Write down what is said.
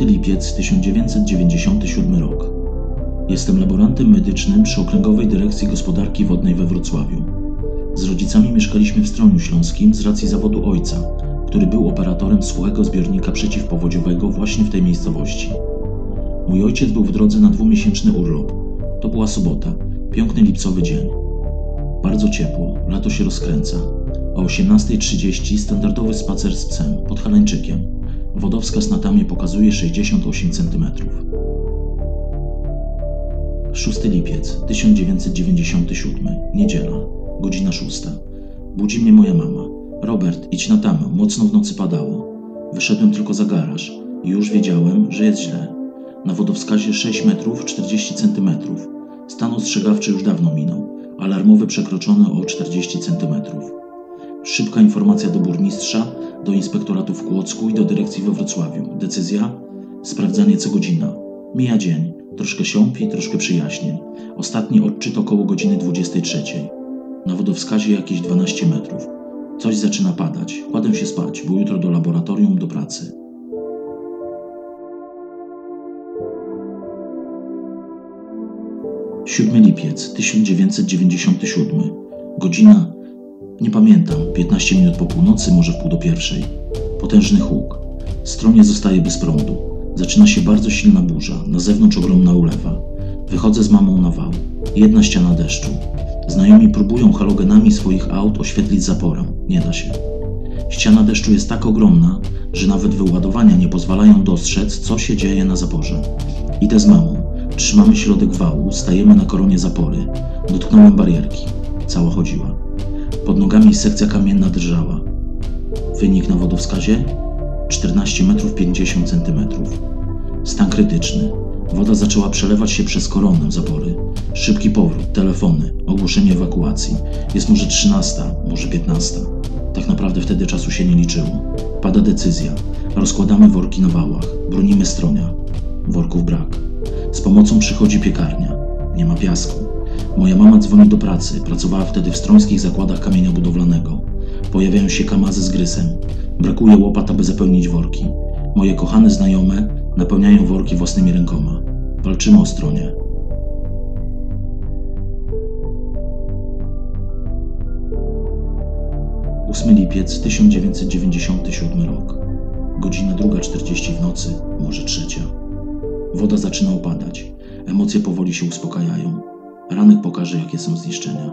9 lipiec 1997 rok. Jestem laborantem medycznym przy Okręgowej Dyrekcji Gospodarki Wodnej we Wrocławiu. Z rodzicami mieszkaliśmy w Stroniu Śląskim z racji zawodu ojca, który był operatorem suchego zbiornika przeciwpowodziowego właśnie w tej miejscowości. Mój ojciec był w drodze na dwumiesięczny urlop. To była sobota, piękny lipcowy dzień. Bardzo ciepło, lato się rozkręca. O 18:30 standardowy spacer z psem pod Haleńczykiem. Wodowskaz na tamie pokazuje 68 cm. 6 lipiec 1997, niedziela, godzina 6. Budzi mnie moja mama. Robert, idź na tamę, mocno w nocy padało. Wyszedłem tylko za garaż i już wiedziałem, że jest źle. Na wodowskazie 6 metrów 40 cm. Stan ostrzegawczy już dawno minął, alarmowy przekroczony o 40 cm. Szybka informacja do burmistrza, do inspektoratu w Kłodzku i do dyrekcji we Wrocławiu. Decyzja? Sprawdzanie co godzina. Mija dzień, troszkę siąpi, troszkę przyjaśnień. Ostatni odczyt około godziny 23. Na wodowskazie jakieś 12 metrów. Coś zaczyna padać. Kładę się spać, bo jutro do laboratorium, do pracy. . 7 lipiec 1997, godzina, nie pamiętam, 15 minut po północy, może wpół do pierwszej. Potężny huk. Stronie zostaje bez prądu. Zaczyna się bardzo silna burza, na zewnątrz ogromna ulewa. Wychodzę z mamą na wał. Jedna ściana deszczu. Znajomi próbują halogenami swoich aut oświetlić zaporę. Nie da się. Ściana deszczu jest tak ogromna, że nawet wyładowania nie pozwalają dostrzec, co się dzieje na zaporze. Idę z mamą. Trzymamy środek wału, stajemy na koronie zapory. Dotknąłem barierki. Cała chodziła. Pod nogami sekcja kamienna drżała. Wynik na wodowskazie? 14 metrów 50 cm. Stan krytyczny. Woda zaczęła przelewać się przez koronę zapory. Szybki powrót, telefony, ogłoszenie ewakuacji. Jest może 13, może 15. Tak naprawdę wtedy czasu się nie liczyło. Pada decyzja. Rozkładamy worki na wałach. Bronimy Stronia. Worków brak. Z pomocą przychodzi piekarnia. Nie ma piasku. Moja mama dzwoni do pracy. Pracowała wtedy w strońskich zakładach kamienia budowlanego. Pojawiają się kamazy z grysem. Brakuje łopat, aby zapełnić worki. Moje kochane znajome napełniają worki własnymi rękoma. Walczymy o Stronie. 8 lipiec 1997 rok. Godzina 2:40 w nocy, może 3. Woda zaczyna opadać. Emocje powoli się uspokajają. Ranek pokaże, jakie są zniszczenia.